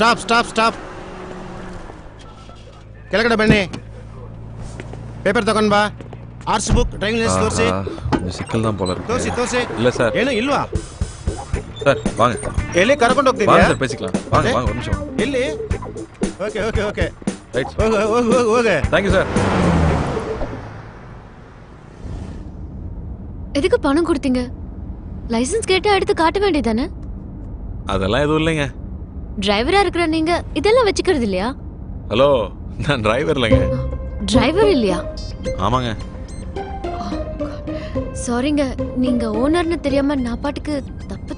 Stop. Kelakada bani. Paper tagon ba. Arts book driving license torse. Bicycle da polar. Torse. Illa sir. Eno ilva. Sir, vaanga. Elle karakondu hogtidiya. Vaanga sir pesikala. Vaanga onnisho. Illi. Okay. Right. Okay. Thank you sir. எதுக்கு பணம் கொடுத்தீங்க? Licence கேட்டா எடுத்து காட்ட வேண்டியதானே? அதெல்லாம் எதுவும் இல்லைங்க. டிரைவரா இருக்கற நீங்க இதெல்லாம் வெச்சிக்கிறது இல்லையா? ஹலோ, நான் டிரைவர் இல்லங்க. டிரைவர் இல்லையா? ஆமாங்க. சாரிங்க, நீங்க ஓனர்னு தெரியாம நான் பாட்டுக்கு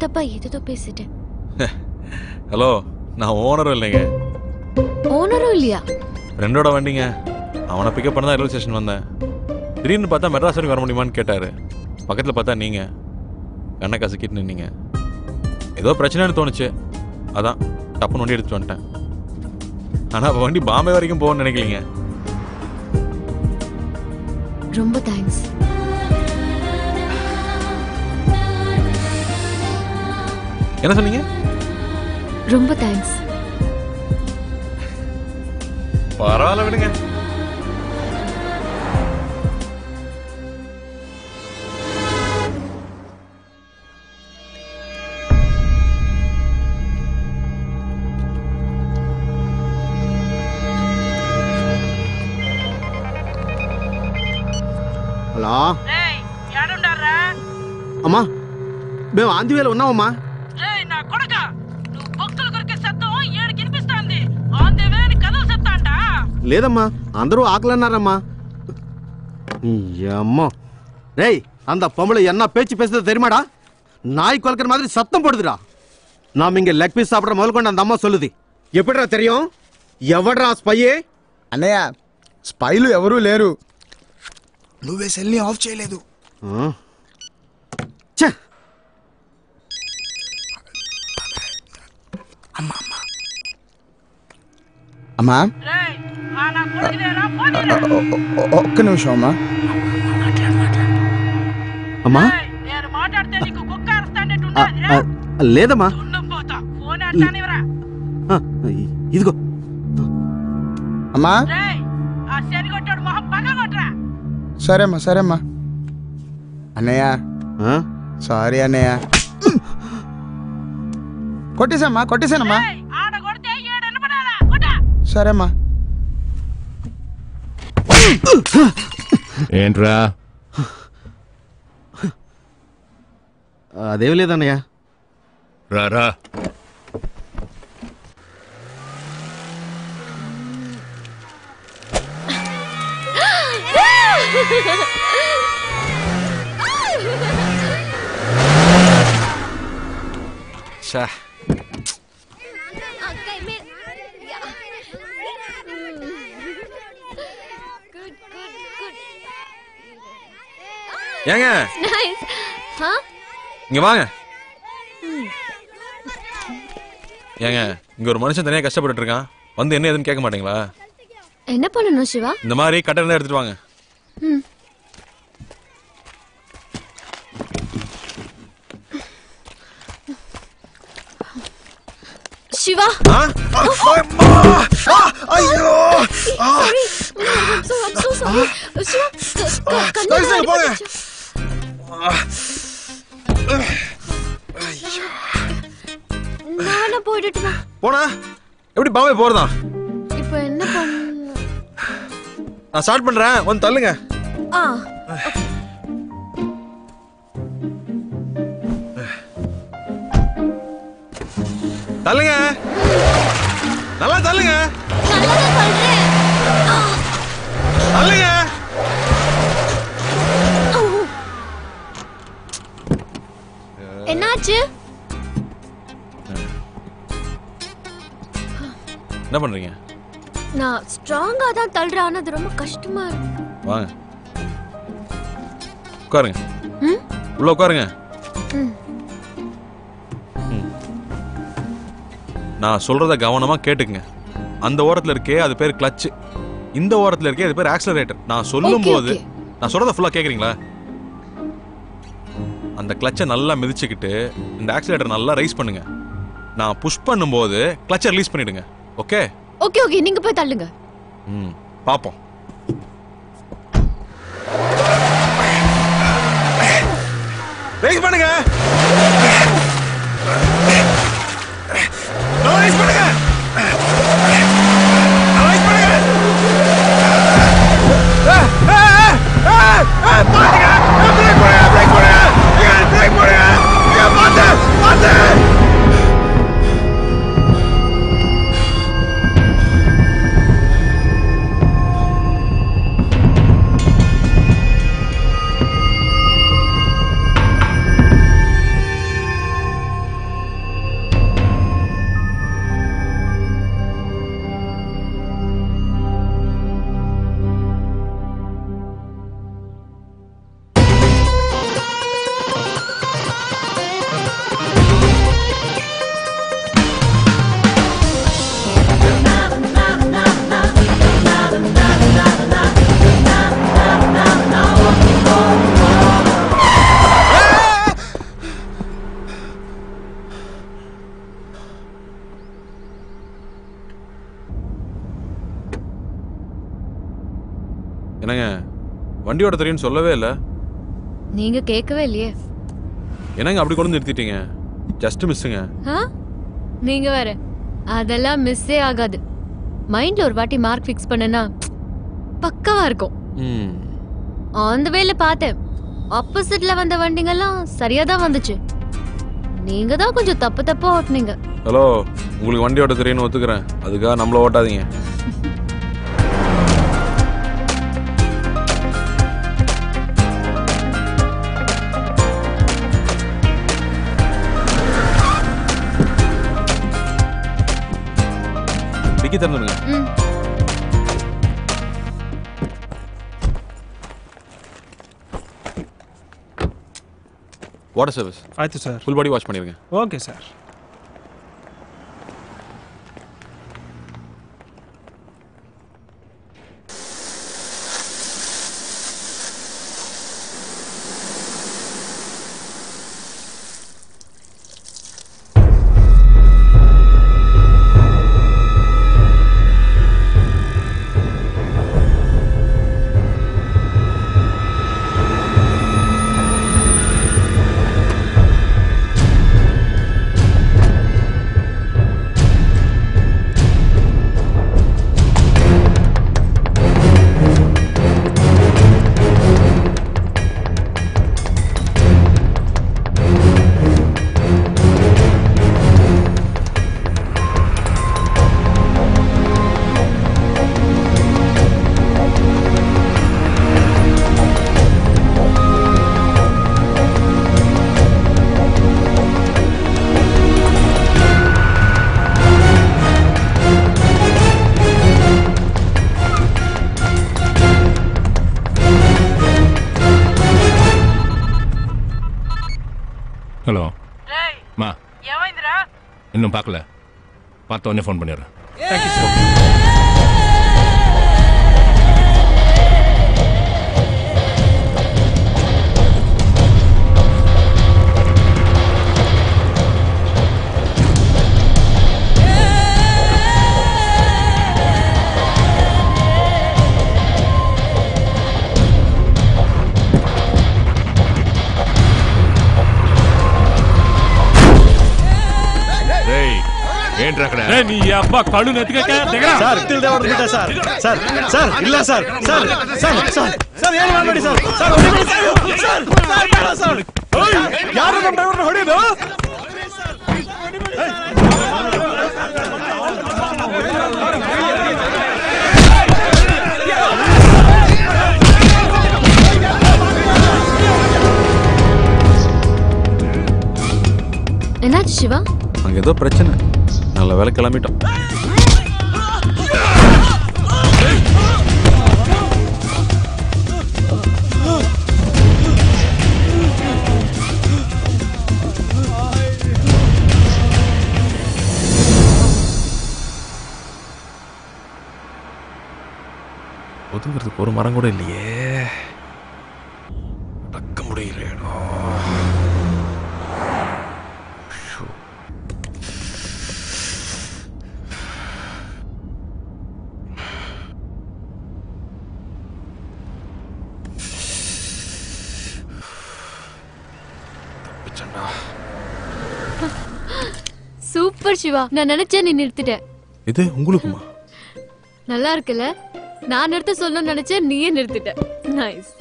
தப்பா ஏதோ பேசிட்டேன். ஹலோ, நான் ஓனர் இல்லங்க. ஓனர் இல்லையா? ரெண்டோட வண்டிங்க. அவனை பிக்கப் பண்ண தான் ரயில்வே ஸ்டேஷன் வந்தேன். திடீர்னு பார்த்தா மெட்ராஸ் வரைக்கும் வர முடியுமான்னு கேட்டாரு. பக்கத்துல பார்த்தா நீங்க கண்ணை கசக்கிட்டு நின்னீங்க. ஏதோ பிரச்சனைன்னு தோணுச்சு, அதான் டப்புன்னு வண்டி எடுத்துட்டு வந்துட்டேன். ஆனால் வண்டி பாம்பே வரைக்கும் போகணும்னு நினைக்கலீங்க. ரொம்ப தேங்க்ஸ். என்ன சொன்னீங்க? ரொம்ப தேங்க்ஸ். பரவாயில்ல விடுங்க. అమ్మా మేము ఆందివేలో ఉన్నామమ్మా. ఏయ్ నా కొడక, నువ్వు బొక్కలు కొరికే సత్తం ఏడు కనిపిస్తాంది. ఆందివేని కదలు సత్తాంటా? లేదమ్మా, అందరూ ఆకలన్నారమ్మా. అమ్మా రేయ్, அந்த பொம்பளை என்ன பேச்சு பேசுறது தெரியுமாடா? நாய் கொல்கிற மாதிரி சத்தம் போடுதுடா. நாம் இங்கே லெக் பீஸ் சாப்பிட்ற முதல்கொண்டு அந்த அம்மா சொல்லுது. எப்படிடா தெரியும் ఎవడరా స్పైయే? అన్నయ్య, స్పైలు ఎవరూ లేరు. నువ్వే సెల్ని ఆఫ్ చేయలేదు. అమ్మా ఒక్క నిమిషం అమ్మా. అమ్మా లేదమ్మా, ఇదిగో అమ్మా. సరేమ్మా. అన్నయ్య సారీ అన్నయ్య. కొట్టేశానమ్మా. సరేమ్మా. ఏంట్రా? అదేం లేదన్నయ్య. రా sha okay me yeah. Good yanga nice huh inga vaanga yanga inga oru manushan thaniya kashtapadittu irukan vandu enna edun kekka matingala enna pananum shiva indha mari kattana eduthu vaanga Shiva तलुंग தள்ளுங்க, நல்லா தள்ளுங்க. நல்லா தள்ளுறேன். தள்ளுங்க. என்னாச்சு? என்ன பண்றீங்க? நான் ஸ்ட்ராங்கா தான் தள்ளுறேன், ஆனா அது ரொம்ப கஷ்டமா இருக்கு. வாங்க உட்காருங்க. உள்ள உட்காருங்க. நான் சொல்கிறத கவனமாக கேட்டுக்குங்க. அந்த ஓரத்தில் இருக்கே அது பேர் கிளச்சு, இந்த ஓரத்தில் இருக்கே அது பேர் ஆக்சலரேட்டர். நான் சொல்லும்போது நான் சொல்கிறத ஃபுல்லாக கேட்குறீங்களா? அந்த கிளச்சை நல்லா மிதிச்சுக்கிட்டு இந்த ஆக்சலரேட்டர் நல்லா ரைஸ் பண்ணுங்கள். நான் புஷ் பண்ணும்போது கிளட்சை ரிலீஸ் பண்ணிடுங்க. ஓகே ஓகே ஓகே நீங்க போய் தள்ளுங்க. ம் பாப்போம். பிரேக் பண்ணுங்க. ரைஸ் பண்ணுங்க. ரைஸ் பண்ணுங்க. பிரேக் பண்ணுங்க. பிரேக் பண்ணுங்க. பிரேக் பண்ணுங்க. மாத்து மாத்து. என்னங்க வண்டியோட தெரியும் சொல்லவே இல்லை. நீங்க கேட்கவே இல்லையே. என்னங்க அப்படி கொண்டு நிறுத்திட்டீங்க? ஜஸ்ட் மிஸ்ஸுங்க. நீங்க வேற. அதெல்லாம் மிஸ்ஸே ஆகாது. மைண்ட்ல ஒரு வாட்டி மார்க் ஃபிக்ஸ் பண்ணனா பக்கவா இருக்கும். ஆன் தி வேல பார்த்தேன். ஆப்போசிட்ல வந்த வண்டிங்கெல்லாம் சரியா தான் வந்துச்சு. நீங்க தான் கொஞ்சம் தப்பு தப்பா ஓட்டுனீங்க. ஹலோ உங்களுக்கு வண்டியோட தெரியும்னு ஒத்துக்கிறேன். அதுக்காக நம்மள ஓட்டாதீங்க. வாட்டர் சர்வீஸ் ஆயிடுச்சு சார். ஃபுல் பாடி வாஷ் பண்ணிடுங்க. Okay sir. இன்னும் பார்க்கல, பார்த்த உடனே ஃபோன் பண்ணிடுறேன். நீ அப்பா கழு நெத்துக்க தெகரா சார் தில்தே ஆர்டர் விட்டா சார் சார் சார் இல்ல sir sir sir sir sir ಏನು ಮಾಡಬೇಡಿ ಸರ್ ಸರ್ ಹೊಡಿ ಸರ್ ಸರ್ ಬೇಡ ಸರ್ ಯಾರು ನಮ್ಮ ಡ್ರೈವರ್ ಹೊಡಿದು ಸರ್ ಏನಾಯ್ತು ಶಿವ? அங்க ஏதோ பிரச்சனை. நல்ல வேலை கிளம்பிட்டோம். ஒதுங்கிறதுக்கு ஒரு மரம் கூட இல்லையே. தக்க முடியல. நினைச்சேன்னா சூப்பர் சிவா, நான் நினைச்சேன் நீ நிறுத்திட்டேன். இது உங்களுக்குமா? நல்லா இருக்குல்ல? நான் நிறுத்த சொல்லணும்னு நினைச்சேன், நீயே நிறுத்திட்ட. நைஸ்.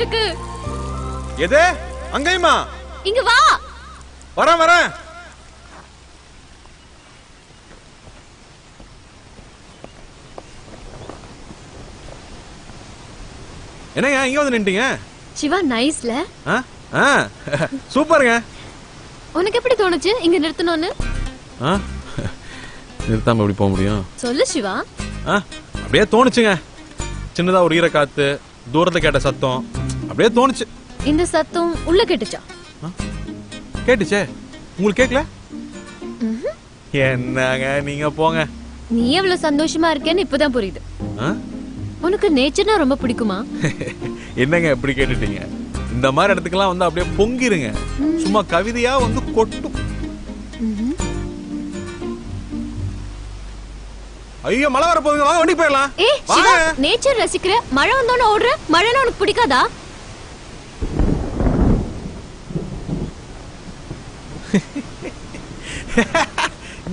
இருக்கு. எது? அங்கேயுமா? இங்க வா. வரேன் வரேன். என்னங்க இங்க வந்து நின்னுட்டீங்க? சிவா நைஸ்ல. ஆ சூப்பர்ங்க. உங்களுக்கு எப்படி தோணுச்சு இங்க நிறுத்தணும்னு? நிறுத்தாம எப்படி போக முடியும்? சொல்லு சிவா. அப்படியே தோணுச்சுங்க. சின்னதா ஒரு ஈர காத்து, தூரத்துல கேட்ட சத்தம், அப்படியே தோணுச்சு. இந்த சத்தம் உள்ள கேட்டுச்சா? கேட்டுச்சே. உங்களுக்கு கேட்கல? என்னங்க நீங்க போங்க. நீ எவ்வளவு சந்தோஷமா இருக்கேன்னு இப்பதான் புரியுது. உனக்கு நேச்சர்னா ரொம்ப பிடிக்குமா? என்னங்க இப்படி கேட்டுட்டீங்க? இந்த மாதிரி இடத்துக்கெல்லாம் வந்து அப்படியே பொங்கிருங்க. சும்மா கவிதையா வந்து கொட்டும். ஐயோ மழை வர போகுது, வாங்க வண்டிக்கு போயிடலாம். ஏய் சிவா, நேச்சர் ரசிக்கிற, மழை வந்தோன்னு ஓடுற, மழைனா உனக்கு பிடிக்காதா?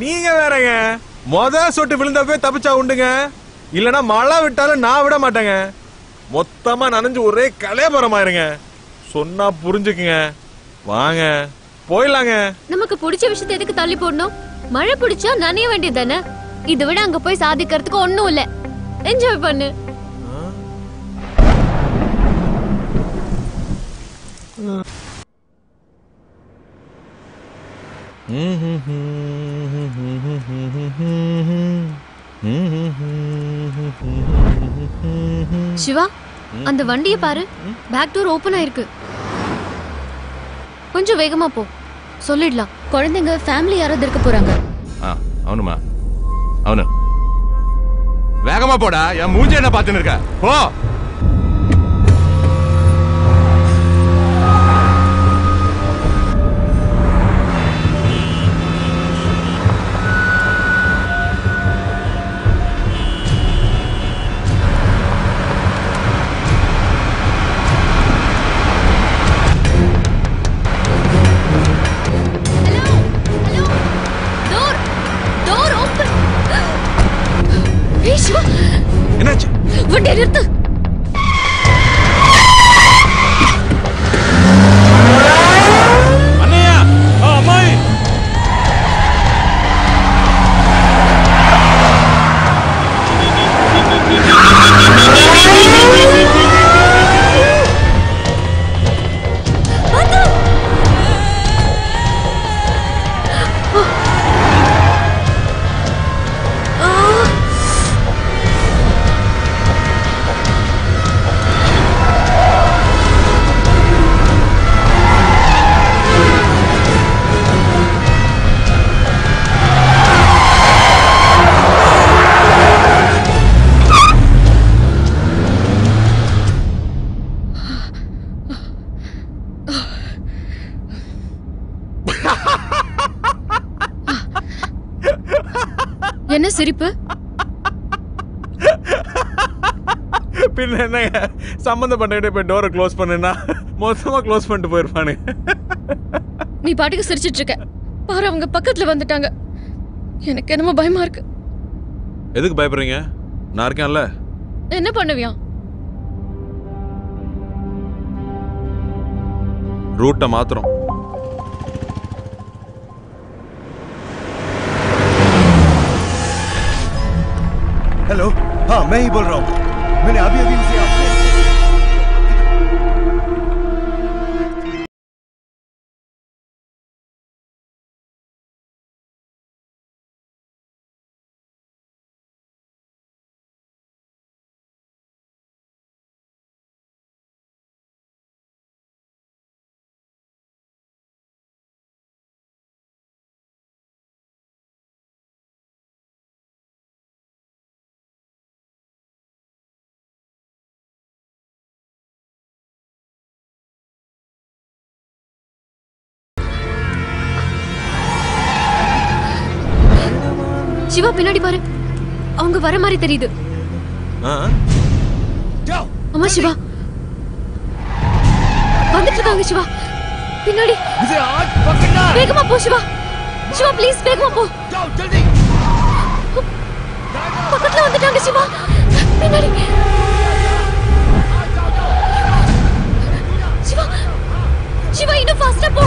நீங்க வேறங்க. மொத சொட்டு விழுந்தப்பே தப்பிச்சா உண்டுங்க, இல்லனா மழை விட்டாலும் நான் விட மாட்டேங்க. மொத்தமா நனைஞ்சு ஒரே கலையபரமாயிருங்க. சொன்னா புரிஞ்சுக்குங்க. வாங்க போயிடலாங்க. நமக்கு பிடிச்ச விஷயத்தை எதுக்கு தள்ளி போடணும்? மழை பிடிச்சா நனைய வேண்டியது தானே. இதை விட அங்க போய் சாதிக்கிறதுக்கு ஒண்ணும் இல்ல. என்ஜாய் பண்ணு. சிவா, அந்த வண்டியை பாரு. பேக் டோர் ஓபன் ஆயிருக்கு. கொஞ்சம் வேகமா போ. சொல்லிடலாம் குழந்தைங்க ஃபேமிலி யாராவது இருக்க போறாங்க. அவனுமா? அவனு வேகமா போடா. என் மூஞ்ச என்ன பாத்துன்னு இருக்க? போ. என்ன சிரிப்பு? பின்ன என்னங்க சம்பந்தப்பட்ட போய் டோரை க்ளோஸ் பண்ணுனா மொத்தமா க்ளோஸ் பண்ணிட்டு போயிருப்பானு. நீ பாட்டுக்கு சிரிச்சிட்டு இருக்க பாரு. அவங்க பக்கத்துல வந்துட்டாங்க. எனக்கு என்னமோ பயமா இருக்கு. எதுக்கு பயப்படுறீங்க? நான் இருக்கேன்ல. என்ன பண்ணுவியா? ரூட்டை மாத்துறோம். हेलो, हाँ मैं ही बोल रहा हूँ. मैंने अभी अभी उनसे आपसे சிவா பின்னாடி பாரு. அவங்க வர மாதிரி தெரியுது. அம்மா சிவா வந்துட்டு இருக்காங்க. சிவா பின்னாடி. வேகமா போ சிவா. சிவா ப்ளீஸ் வேகமா போ. பக்கத்துல வந்துட்டாங்க சிவா. பின்னாடி சிவா. சிவா இன்னும் ஃபாஸ்டா போ.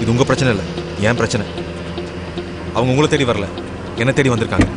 இது உங்க பிரச்சனை இல்ல, ஏன் பிரச்சனை. அவங்க உங்களை தேடி வரல, என்ன தேடி வந்திருக்காங்க.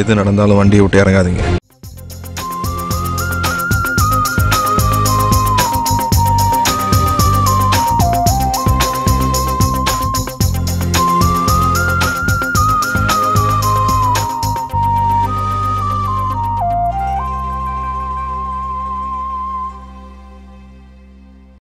எது நடந்தாலும் வண்டியை விட்டு இறங்காதீங்க.